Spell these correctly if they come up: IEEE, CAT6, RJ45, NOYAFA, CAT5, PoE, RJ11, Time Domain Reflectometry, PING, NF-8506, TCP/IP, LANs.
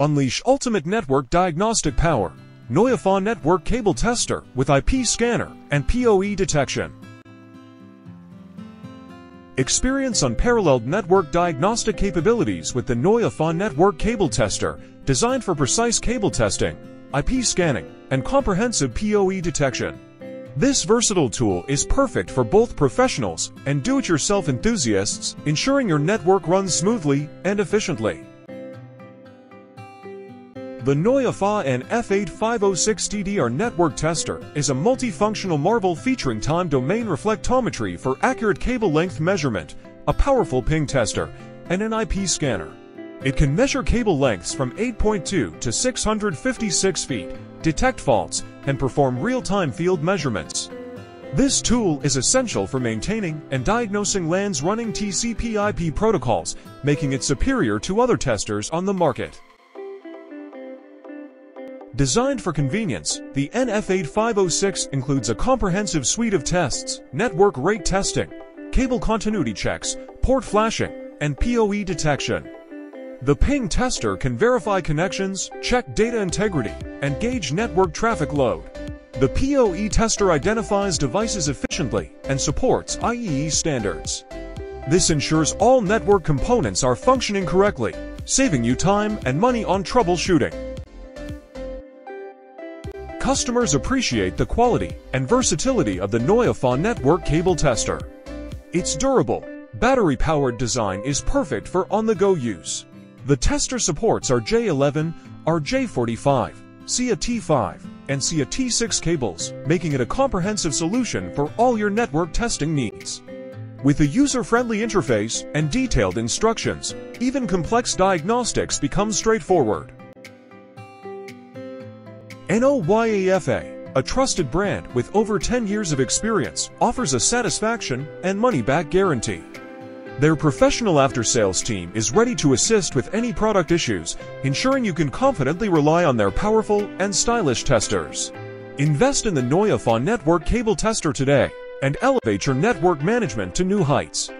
Unleash ultimate network diagnostic power. NOYAFA network cable tester with IP scanner and PoE detection. Experience unparalleled network diagnostic capabilities with the NOYAFA network cable tester, designed for precise cable testing, IP scanning, and comprehensive PoE detection. This versatile tool is perfect for both professionals and do-it-yourself enthusiasts, ensuring your network runs smoothly and efficiently. The NOYAFA NF-8506 TDR Network Tester is a multifunctional marvel featuring time domain reflectometry for accurate cable length measurement, a powerful PING tester, and an IP scanner. It can measure cable lengths from 8.2 to 656 feet, detect faults, and perform real-time field measurements. This tool is essential for maintaining and diagnosing LANs running TCP/IP protocols, making it superior to other testers on the market. Designed for convenience, the NF-8506 includes a comprehensive suite of tests: network rate testing, cable continuity checks, port flashing, and PoE detection. The PING tester can verify connections, check data integrity, and gauge network traffic load. The PoE tester identifies devices efficiently and supports IEEE standards. This ensures all network components are functioning correctly, saving you time and money on troubleshooting. Customers appreciate the quality and versatility of the NOYAFA network cable tester. Its durable, battery-powered design is perfect for on-the-go use. The tester supports RJ11, RJ45, CAT5, and CAT6 cables, making it a comprehensive solution for all your network testing needs. With a user-friendly interface and detailed instructions, even complex diagnostics become straightforward. NOYAFA, a trusted brand with over 10 years of experience, offers a satisfaction and money-back guarantee. Their professional after-sales team is ready to assist with any product issues, ensuring you can confidently rely on their powerful and stylish testers. Invest in the NOYAFA network cable tester today and elevate your network management to new heights.